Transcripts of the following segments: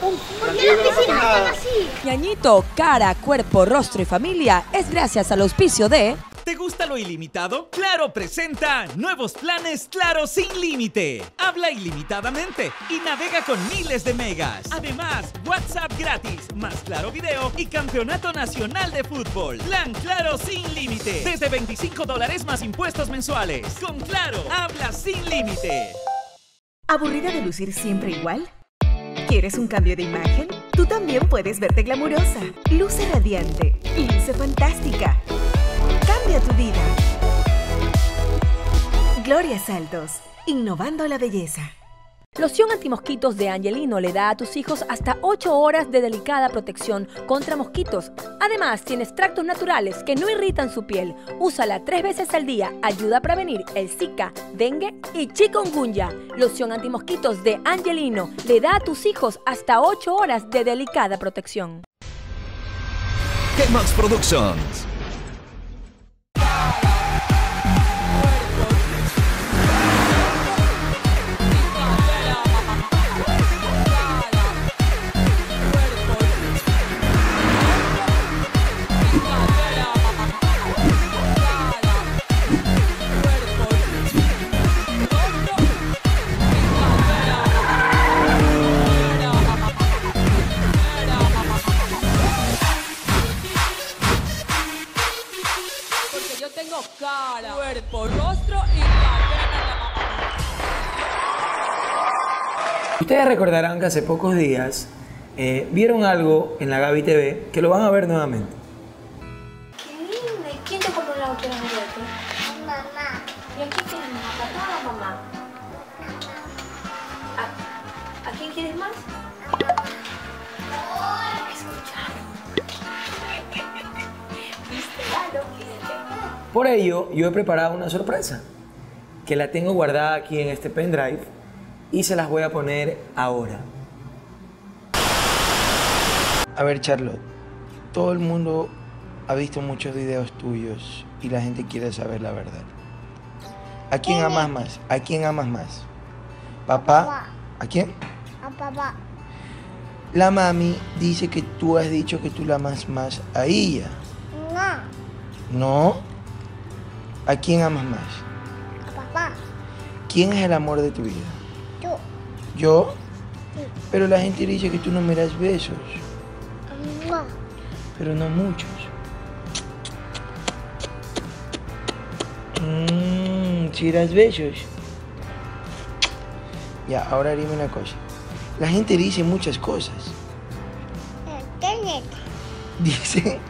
¿Por qué las piscinas están así? Ñañito, Cara, Cuerpo, Rostro y Familia es gracias al auspicio de... ¿Te gusta lo ilimitado? Claro presenta nuevos planes Claro sin límite. Habla ilimitadamente y navega con miles de megas. Además, WhatsApp gratis, más Claro Video y Campeonato Nacional de Fútbol. Plan Claro sin límite. Desde $25 más impuestos mensuales. Con Claro, habla sin límite. ¿Aburrida de lucir siempre igual? ¿Quieres un cambio de imagen? Tú también puedes verte glamurosa. Luce radiante. Luce fantástica. Cambia tu vida. Gloria Saltos, innovando la belleza. Loción antimosquitos de Angelino le da a tus hijos hasta 8 horas de delicada protección contra mosquitos. Además, tiene extractos naturales que no irritan su piel. Úsala 3 veces al día. Ayuda a prevenir el Zika, Dengue y Chikungunya. Loción antimosquitos de Angelino le da a tus hijos hasta 8 horas de delicada protección. Kmax Productions. Cara, cuerpo, rostro y familia. Ustedes recordarán que hace pocos días vieron algo en la GabyTv que lo van a ver nuevamente. ¡Qué linda! ¿Y quién te compró la última vez? Mamá. ¿Y a quién quieres más? ¿Papá o mamá? Mamá. ¿A quién quieres más? Por ello, yo he preparado una sorpresa que la tengo guardada aquí en este pendrive y se las voy a poner ahora. A ver, Charlotte, todo el mundo ha visto muchos videos tuyos y la gente quiere saber la verdad. ¿A quién amas más? ¿A quién amas más? ¿Papá? ¿A quién? A papá. La mami dice que tú has dicho que tú la amas más a ella. No. ¿No? ¿A quién amas más? A papá. ¿Quién es el amor de tu vida? Yo. ¿Yo? Sí. Pero la gente dice que tú no me das besos. No. Pero no muchos. ¿Sí das besos? Ya, ahora dime una cosa. La gente dice muchas cosas. ¿Qué? Dice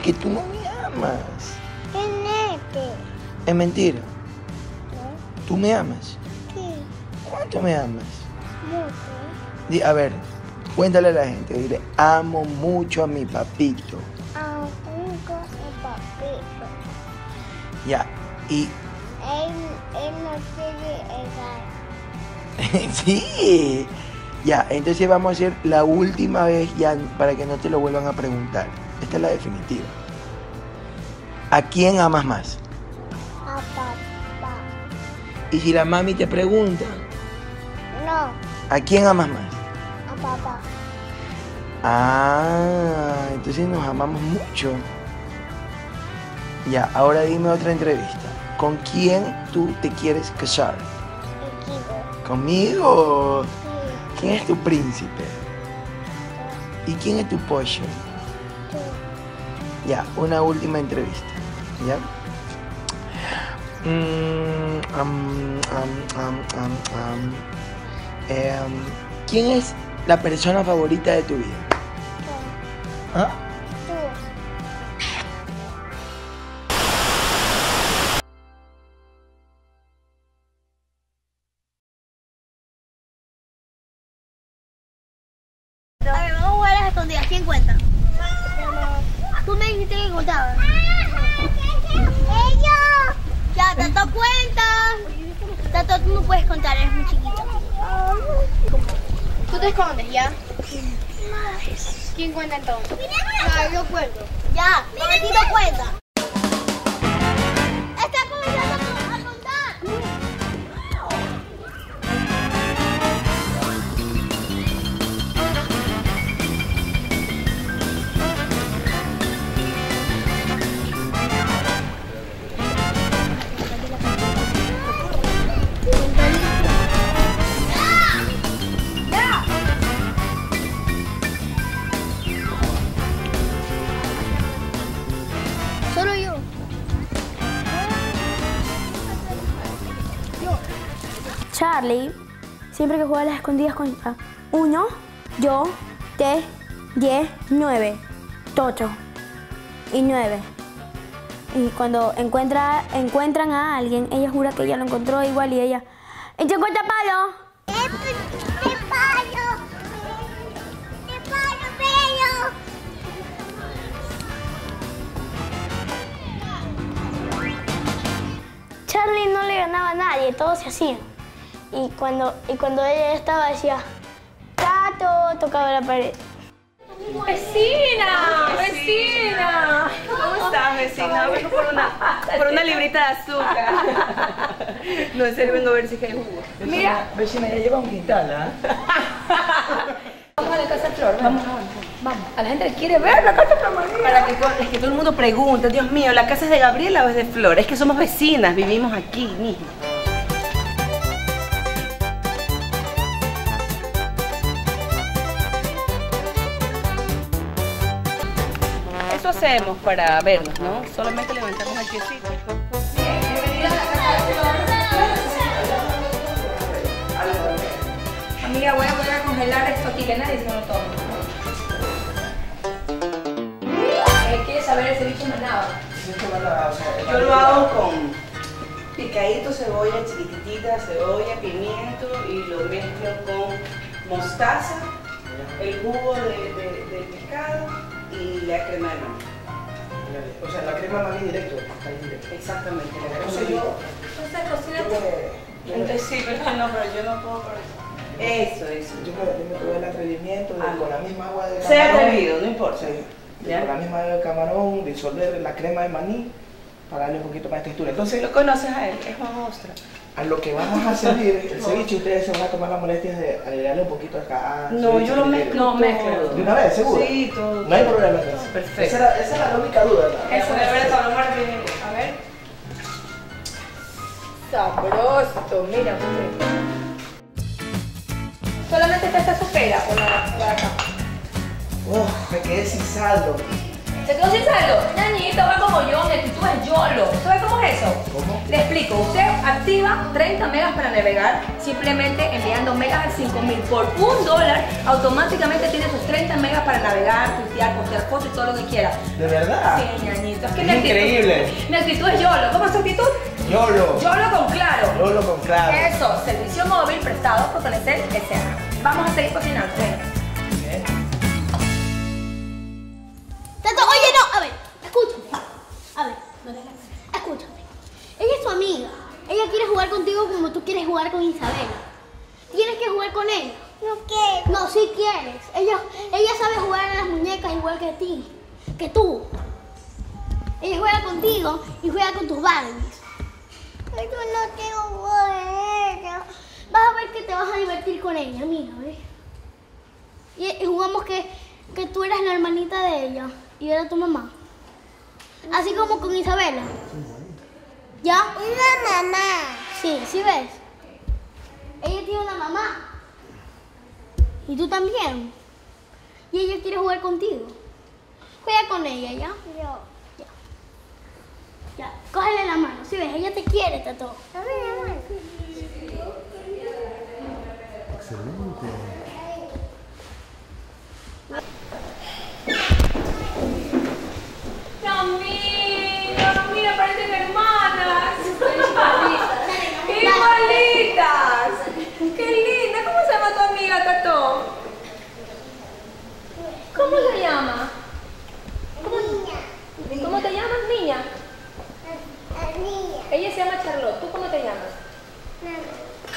que tú no me amas. Es mentira. ¿No? ¿Tú me amas? Sí. ¿Cuánto me amas? Mucho. A ver, cuéntale a la gente. Dile, amo mucho a mi papito. Amo mucho a mi papito. Ya, y... Él no quiere llegar. Sí. Ya, entonces vamos a hacer la última vez ya para que no te lo vuelvan a preguntar. Esta es la definitiva. ¿A quién amas más? A papá. ¿Y si la mami te pregunta? No. ¿A quién amas más? A papá. Ah, entonces nos amamos mucho. Ya, ahora dime otra entrevista. ¿Con quién tú te quieres casar? Contigo. ¿Conmigo? Sí. ¿Quién es tu príncipe? Yo. ¿Y quién es tu pollo? Tú. Ya, una última entrevista. ¿Ya? ¿Quién es la persona favorita de tu vida? Tú. ¿Ah? Tú. A ver, vamos a jugar a las escondidas. ¿Quién cuenta? Tú me dijiste que contabas. Ya, Tato cuenta. Tato, tú no puedes contar, eres muy chiquito. Tú te escondes, ¿ya? ¿Quién cuenta entonces? Ah, yo cuento. Ya, Tato cuenta. Está comenzando a contar. Charlie siempre que juega a las escondidas con 1, yo, T, 10, 9, Toto y 9. Y cuando encuentran a alguien, ella jura que ella lo encontró igual y ella... ¡Echa cuenta palo! ¡Te palo! ¡Te palo, pelo! Charlie no le ganaba a nadie, todos se hacían. Y cuando ella estaba decía... ¡Tato! Tocaba la pared. ¡Vecina! ¡Vecina! ¿Cómo estás, vecina? Vengo por una librita de azúcar. No, en serio, vengo a ver si hay jugo. Mira. Vecina, ya lleva un quintal, ¿ah? Vamos a la Casa Flor, vamos. Vamos. A la gente quiere ver la Casa Flor, María. Es que todo el mundo pregunta, Dios mío, ¿la casa es de Gabriela o es de Flor? Es que somos vecinas, vivimos aquí mismo. Hacemos para vernos, ¿no? Solamente levantamos el piecito. Amiga, voy a volver a congelar esto aquí, que nadie se lo toma. ¿Quieres saber el ceviche manaba? Yo lo hago con picadito, cebolla chiquitita, cebolla, pimiento y lo mezclo con mostaza, el jugo del pescado y la crema de maní. O sea, la crema de maní directo. Exactamente. Entonces yo... Entonces cocina... Entonces sí, pero yo no puedo por eso. Eso. Yo me tuve el atrevimiento de con la misma agua de camarón... Se ha atrevido, no importa. Sí, con la misma agua de camarón, disolver la crema de maní para darle un poquito más de textura. Entonces... Lo conoces a él, es una ostra. A lo que vamos a servir el ceviche, ustedes se van a tomar las molestias de agregarle un poquito acá. No, yo lo mezclo. ¿De una vez, seguro? Sí, todo. No hay problema. Todo. Perfecto. Esa era la única duda. ¿No? Eso, de verdad, lo más bien. A ver. Sabroso, mira. ¿Solamente esta supera o la acá? Uf, me quedé sin saldo. ¿Se quedó sin saldo? Ñañito, va como yo, mi actitud es YOLO. ¿Sabes cómo es eso? ¿Cómo? Le explico. Usted activa 30 megas para navegar, simplemente enviando megas al 5000 por $1, automáticamente tiene sus 30 megas para navegar, tuitear, postear fotos y todo lo que quiera. ¿De verdad? Sí, Ñañito. Es que es increíble. Mi actitud es YOLO. ¿Cómo es tu actitud? YOLO. YOLO con Claro. YOLO con Claro. Eso, servicio móvil prestado por Conecel, etc. Vamos a seguir cocinando. Tato, oye, no, a ver, escúchame. A ver, escúchame. Ella es tu amiga. Ella quiere jugar contigo como tú quieres jugar con Isabela. Tienes que jugar con ella. No quiero. No, sí quieres. Ella sabe jugar a las muñecas igual que ti, que tú. Ella juega contigo y juega con tus Barbies. Pero no quiero jugar a ella. Vas a ver que te vas a divertir con ella, amiga, ¿ves? Y jugamos que tú eras la hermanita de ella. Y era tu mamá. Así como con Isabela. ¿Ya? Una mamá. Sí, ¿sí ves? Ella tiene una mamá. Y tú también. Y ella quiere jugar contigo. Juega con ella, ¿ya? Yo. Ya. Ya. Cógele la mano, ¿sí ves? Ella te quiere, Tato. Dame la mano. Excelente. Mira, mira, parecen hermanas. Igualitas. Qué linda. ¿Cómo se llama tu amiga, Tato? ¿Cómo se llama? Niña. ¿Cómo te llamas, niña? Niña. Ella se llama Charlotte. ¿Tú cómo te llamas?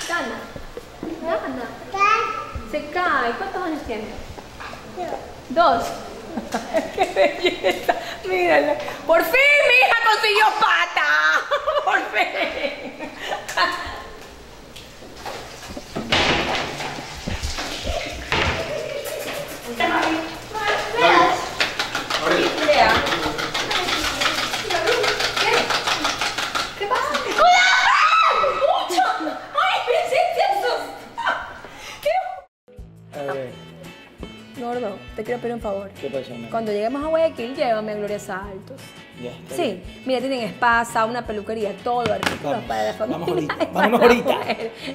Dana. Dana. Se cae. ¿Cuántos años tienes? 2. ¡Qué belleza! Mírala. ¡Por fin mi hija consiguió pata! ¡Por fin! ¿Qué pasa? ¡Cuidado! ¡Mucho! ¡Ay, princesa! ¡Qué! Gordo, te quiero pedir un favor. ¿Qué pasa, mamá? Cuando lleguemos a Guayaquil, llévame a Gloria Saltos. Ya está sí, bien. Mira, tienen spa, sauna, peluquería, todo, artículos para la familia. Vamos ahorita, vamos ahorita.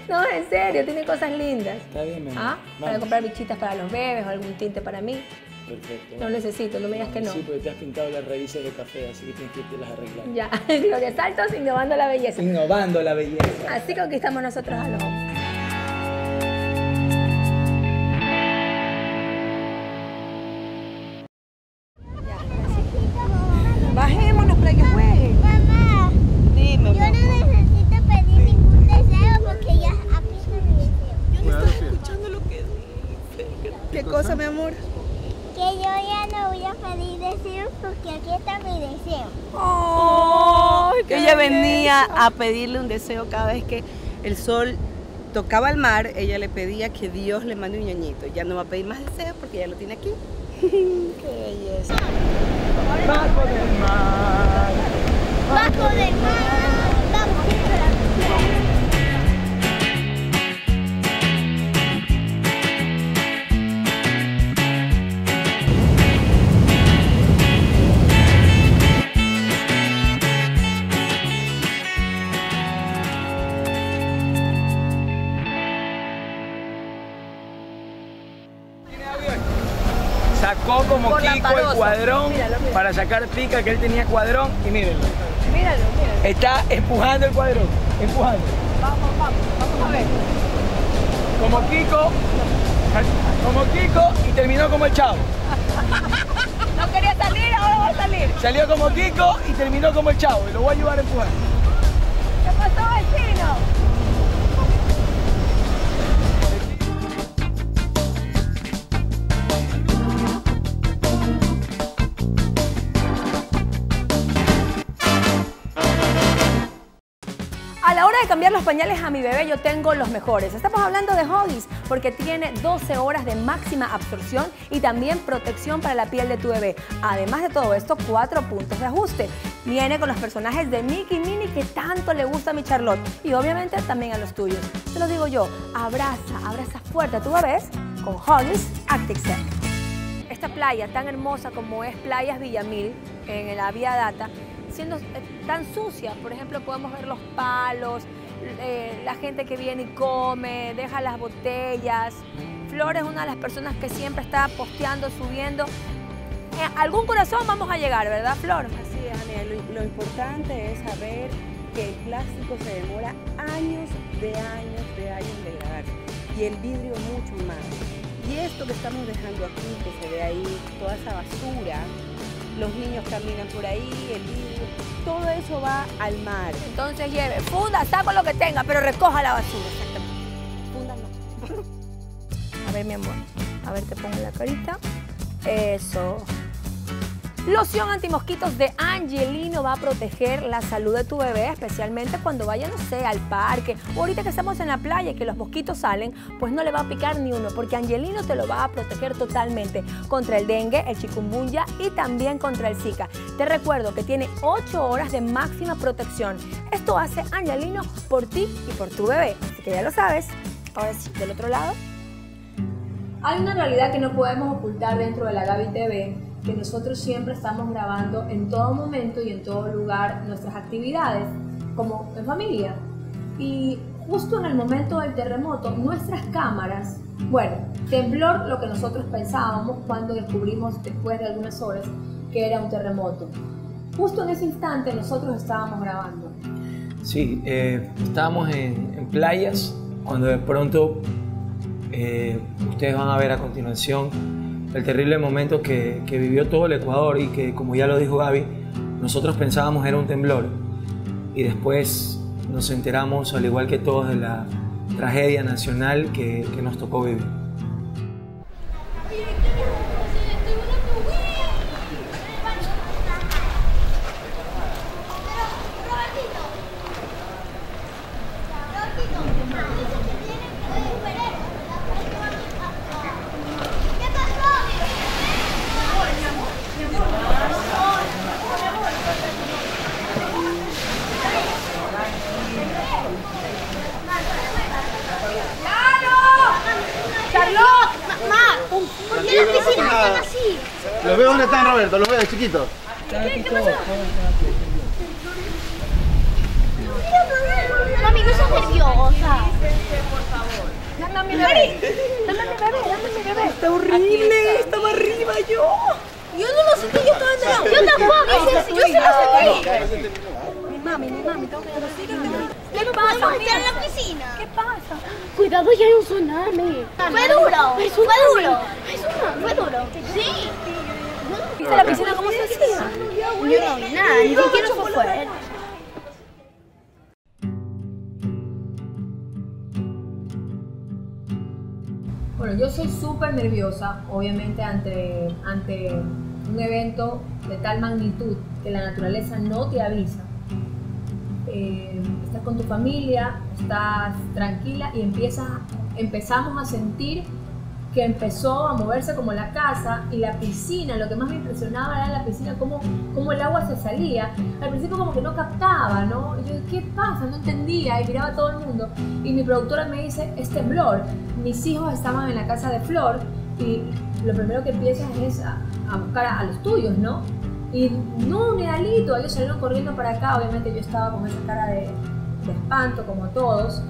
No, en serio, tienen cosas lindas. Está bien, mi amor. ¿Ah? Para comprar bichitas para los bebés o algún tinte para mí. Perfecto. No necesito, no me digas que no. Sí, porque te has pintado las raíces de café, así que tienes que irte las arreglar. Ya, Gloria Saltos, innovando la belleza. Innovando la belleza. Así conquistamos nosotros a los hombres. Bajémonos para que jueguen. Mamá, dime, yo no necesito pedir ningún deseo porque ya aplico mi deseo. Yo no estoy escuchando lo que dice. ¿Qué cosa, mi amor? Que yo ya no voy a pedir deseos porque aquí está mi deseo. Oh, que ella venía a pedirle un deseo cada vez que el sol tocaba el mar. Ella le pedía que Dios le mande un ñañito. Ya no va a pedir más deseos porque ya lo tiene aquí. ¡Qué belleza! Bajo del mar, bajo del mar, vamos a ir a la sacó como Kiko el cuadrón. Míralo, míralo. Para sacar pica, que él tenía cuadrón y mírenlo. Míralo, míralo. Está empujando el cuadrón, empujando. Vamos, vamos, vamos a ver. Como Kiko y terminó como el chavo. No quería salir, ahora va a salir. Salió como Kiko y terminó como el chavo y lo voy a ayudar a empujar. ¿Qué pasó, vecino? Cambiar los pañales a mi bebé, yo tengo los mejores. Estamos hablando de Huggies porque tiene 12 horas de máxima absorción y también protección para la piel de tu bebé. Además de todo esto, 4 puntos de ajuste. Viene con los personajes de Mickey y Minnie que tanto le gusta a mi Charlotte y obviamente también a los tuyos. Te lo digo yo, abraza fuerte a tu bebé con Huggies Active Set. Esta playa tan hermosa como es Playas Villamil en el Aviadata, siendo tan sucia, por ejemplo, podemos ver los palos, la gente que viene y come, deja las botellas. Flor es una de las personas que siempre está posteando, subiendo. Algún corazón vamos a llegar, ¿verdad, Flor? Así es, Anel. Lo importante es saber que el plástico se demora años en degradarse y el vidrio mucho más. Y esto que estamos dejando aquí, que se ve ahí, toda esa basura, los niños caminan por ahí, el vidrio, todo eso va al mar. Entonces lleve, funda, saco lo que tenga, pero recoja la basura. Funda no. A ver, mi amor, a ver, te pongo la carita. Eso. Loción antimosquitos de Angelino va a proteger la salud de tu bebé, especialmente cuando vaya, no sé, al parque o ahorita que estamos en la playa y que los mosquitos salen, pues no le va a picar ni uno, porque Angelino te lo va a proteger totalmente contra el dengue, el chikungunya y también contra el Zika. Te recuerdo que tiene 8 horas de máxima protección. Esto hace Angelino por ti y por tu bebé, así que ya lo sabes. Ahora sí, del otro lado. Hay una realidad que no podemos ocultar dentro de la GabyTv, que nosotros siempre estamos grabando en todo momento y en todo lugar nuestras actividades, como en familia. Y justo en el momento del terremoto, nuestras cámaras, bueno, temblor lo que nosotros pensábamos cuando descubrimos después de algunas horas que era un terremoto. Justo en ese instante nosotros estábamos grabando. Sí, estábamos en playas, cuando de pronto, ustedes van a ver a continuación, el terrible momento que vivió todo el Ecuador y que, como ya lo dijo Gaby, nosotros pensábamos era un temblor y después nos enteramos, al igual que todos, de la tragedia nacional que nos tocó vivir. Los veo, ¿dónde están, Roberto? Los veo, chiquitos. ¿Qué pasó? Mami, no seas nerviosa. Dame mi bebé. Dame mi bebé, dame mi bebé. Está horrible, estaba arriba yo. Yo no lo sentí, yo estaba atrás. Yo tampoco, yo se lo sentí. Mi mami, tengo que decirlo. ¿Qué pasa? ¿Podemos entrar a la piscina? ¿Qué pasa? Cuidado, ya hay un tsunami. Fue duro. Sí. ¿Viste la piscina cómo se hacía? Yo no vi nada, ni siquiera eso fue. Bueno, yo soy súper nerviosa, obviamente, ante un evento de tal magnitud que la naturaleza no te avisa. Estás con tu familia, estás tranquila y empezamos a sentir que empezó a moverse como la casa y la piscina. Lo que más me impresionaba era la piscina, cómo el agua se salía. Al principio como que no captaba, ¿no? Yo, ¿qué pasa? No entendía y miraba a todo el mundo. Y mi productora me dice, es temblor. Mis hijos estaban en la casa de Flor y lo primero que empiezas es a buscar a los tuyos, ¿no? Y no, un edalito, ellos salieron corriendo para acá. Obviamente yo estaba con esa cara de espanto, como todos,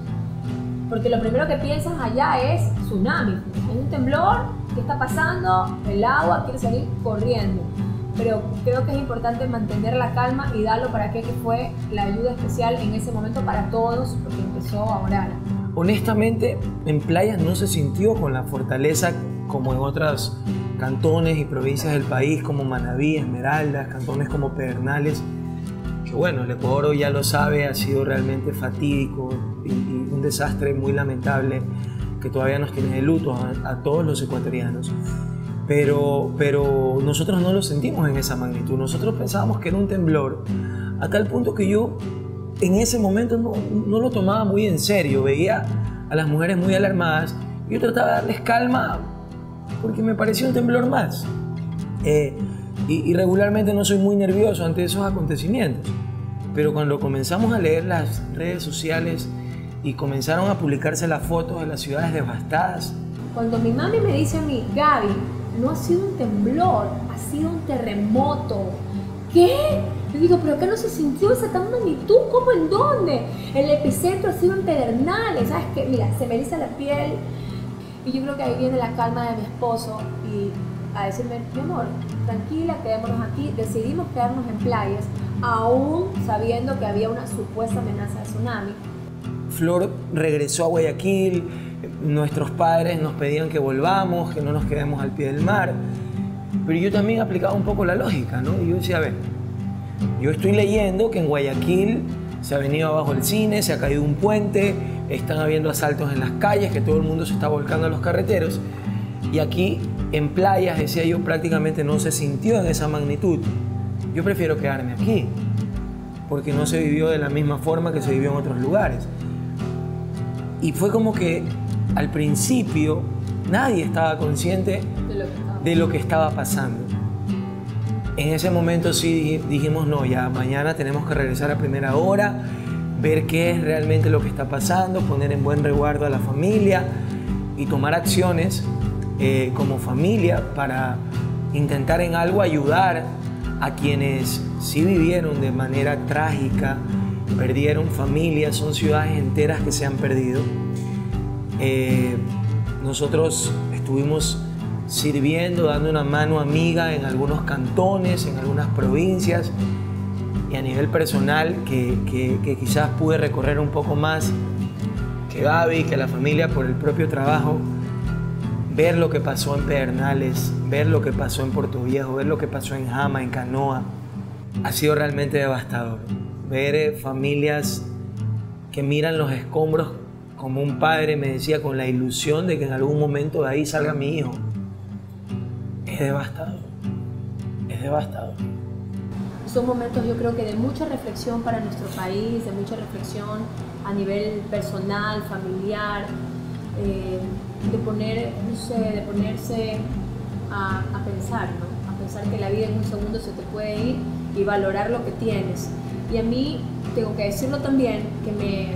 porque lo primero que piensas allá es tsunami, es un temblor, ¿qué está pasando? El agua quiere salir corriendo. Pero creo que es importante mantener la calma y darlo para aquel que fue la ayuda especial en ese momento para todos, porque empezó a orar. Honestamente, en Playas no se sintió con la fortaleza como en otras cantones y provincias del país como Manabí, Esmeraldas, cantones como Pedernales, que bueno, el Ecuador ya lo sabe, ha sido realmente fatídico y un desastre muy lamentable que todavía nos tiene de luto a todos los ecuatorianos. Pero nosotros no lo sentimos en esa magnitud, nosotros pensábamos que era un temblor, a tal punto que yo en ese momento no lo tomaba muy en serio, veía a las mujeres muy alarmadas y yo trataba de darles calma, porque me pareció un temblor más. Y regularmente no soy muy nervioso ante esos acontecimientos, pero cuando comenzamos a leer las redes sociales y comenzaron a publicarse las fotos de las ciudades devastadas. Cuando mi mami me dice a mí, Gaby, no ha sido un temblor, ha sido un terremoto. ¿Qué? Yo digo, pero acá no se sintió esa tan magnitud, ¿cómo? ¿En dónde? El epicentro ha sido en Pedernales, ¿sabes qué? Mira, se me eriza la piel. Y yo creo que ahí viene la calma de mi esposo y a decirme, mi amor, tranquila, quedémonos aquí. Decidimos quedarnos en Playas, aún sabiendo que había una supuesta amenaza de tsunami. Flor regresó a Guayaquil, nuestros padres nos pedían que volvamos, que no nos quedemos al pie del mar. Pero yo también aplicaba un poco la lógica, ¿no? Y yo decía, a ver, yo estoy leyendo que en Guayaquil se ha venido abajo el cine, se ha caído un puente, están habiendo asaltos en las calles, que todo el mundo se está volcando a los carreteros. Y aquí, en Playas, decía yo, prácticamente no se sintió en esa magnitud. Yo prefiero quedarme aquí, porque no se vivió de la misma forma que se vivió en otros lugares. Y fue como que, al principio, nadie estaba consciente de lo que estaba pasando. En ese momento sí dijimos, no, ya mañana tenemos que regresar a primera hora, ver qué es realmente lo que está pasando, poner en buen resguardo a la familia y tomar acciones como familia para intentar en algo ayudar a quienes sí vivieron de manera trágica, perdieron familias, son ciudades enteras que se han perdido. Nosotros estuvimos sirviendo, dando una mano amiga en algunos cantones, en algunas provincias, y a nivel personal que quizás pude recorrer un poco más que Gaby, que la familia por el propio trabajo, ver lo que pasó en Pedernales, ver lo que pasó en Puerto Viejo, ver lo que pasó en Jama, en Canoa, ha sido realmente devastador. Ver familias que miran los escombros, como un padre me decía, con la ilusión de que en algún momento de ahí salga mi hijo. Es devastador, es devastador. Son momentos, yo creo que de mucha reflexión para nuestro país, de mucha reflexión a nivel personal, familiar, de ponerse a pensar, ¿no? A pensar que la vida en un segundo se te puede ir y valorar lo que tienes. Y a mí, tengo que decirlo también, que me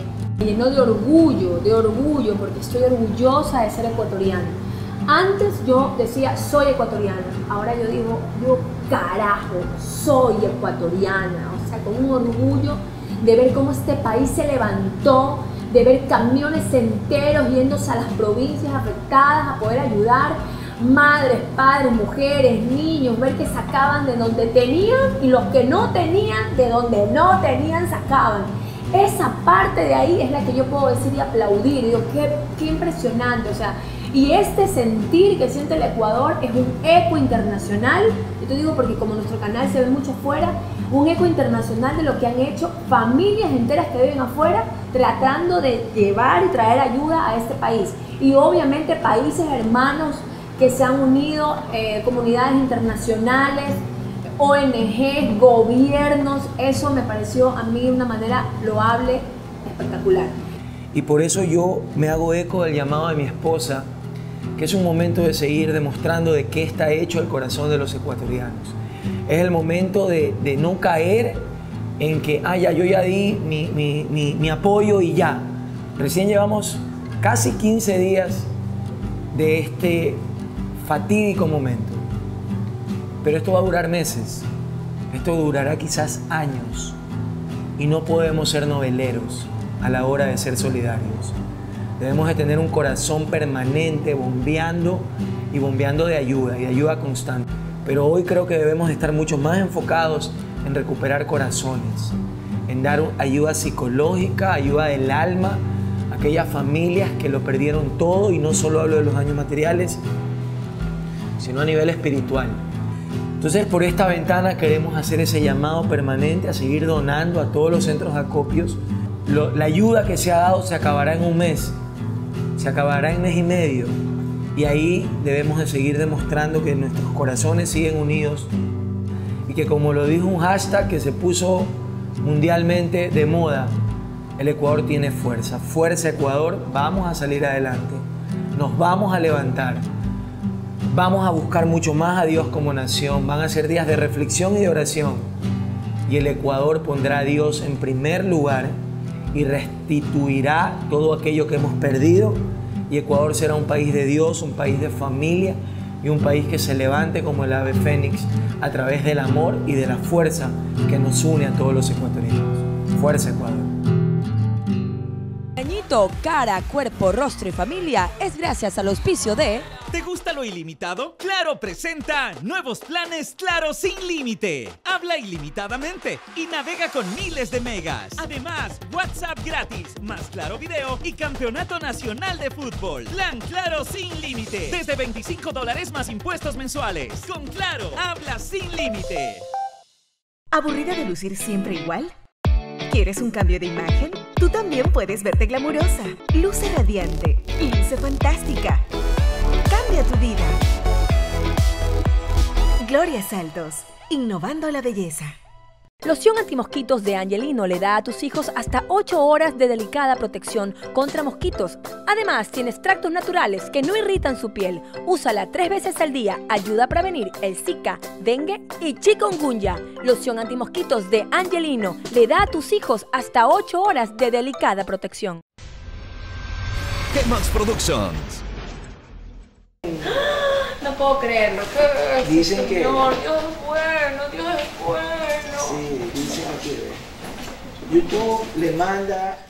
llenó de orgullo, porque estoy orgullosa de ser ecuatoriana. Antes yo decía, soy ecuatoriana. Ahora yo digo, yo carajo, soy ecuatoriana. O sea, con un orgullo de ver cómo este país se levantó, de ver camiones enteros yéndose a las provincias afectadas a poder ayudar. Madres, padres, mujeres, niños, ver que sacaban de donde tenían y los que no tenían, de donde no tenían, sacaban. Esa parte de ahí es la que yo puedo decir y aplaudir. Digo, qué impresionante, o sea, y este sentir que siente el Ecuador es un eco internacional. Yo te digo porque como nuestro canal se ve mucho afuera, un eco internacional de lo que han hecho familias enteras que viven afuera tratando de llevar y traer ayuda a este país. Y obviamente países hermanos que se han unido, comunidades internacionales, ONG, gobiernos. Eso me pareció a mí una manera loable, espectacular. Y por eso yo me hago eco del llamado de mi esposa, que es un momento de seguir demostrando de qué está hecho el corazón de los ecuatorianos. Es el momento de no caer en que, ah, ya, yo ya di mi apoyo y ya. Recién llevamos casi 15 días de este fatídico momento. Pero esto va a durar meses, esto durará quizás años, y no podemos ser noveleros a la hora de ser solidarios. Debemos de tener un corazón permanente bombeando y bombeando de ayuda, y de ayuda constante. Pero hoy creo que debemos estar mucho más enfocados en recuperar corazones, en dar ayuda psicológica, ayuda del alma, a aquellas familias que lo perdieron todo, y no solo hablo de los daños materiales, sino a nivel espiritual. Entonces, por esta ventana queremos hacer ese llamado permanente a seguir donando a todos los centros de acopios. La ayuda que se ha dado se acabará en un mes, se acabará en mes y medio. Y ahí debemos de seguir demostrando que nuestros corazones siguen unidos y que, como lo dijo un hashtag que se puso mundialmente de moda, el Ecuador tiene fuerza. Fuerza Ecuador, vamos a salir adelante, nos vamos a levantar. Vamos a buscar mucho más a Dios como nación. Van a ser días de reflexión y de oración. Y el Ecuador pondrá a Dios en primer lugar y restituirá todo aquello que hemos perdido. Y Ecuador será un país de Dios, un país de familia y un país que se levante como el ave fénix a través del amor y de la fuerza que nos une a todos los ecuatorianos. Fuerza Ecuador. Cara, cuerpo, rostro y familia es gracias al auspicio de... ¿Te gusta lo ilimitado? Claro presenta nuevos planes Claro sin límite. Habla ilimitadamente y navega con miles de megas. Además, WhatsApp gratis, más Claro Video y Campeonato Nacional de Fútbol. Plan Claro sin límite, desde $25 más impuestos mensuales. Con Claro, habla sin límite. ¿Aburrida de lucir siempre igual? ¿Quieres un cambio de imagen? Tú también puedes verte glamurosa, luce radiante, luce fantástica. Cambia tu vida. Gloria Saltos, innovando la belleza. Loción antimosquitos de Angelino le da a tus hijos hasta 8 horas de delicada protección contra mosquitos. Además, tiene extractos naturales que no irritan su piel. Úsala 3 veces al día. Ayuda a prevenir el Zika, Dengue y Chikungunya. Loción antimosquitos de Angelino le da a tus hijos hasta 8 horas de delicada protección. Kmax Productions. No puedo creerlo. Dicen que... Señor, Dios es bueno, Dios es bueno. Sí, dicen que YouTube le manda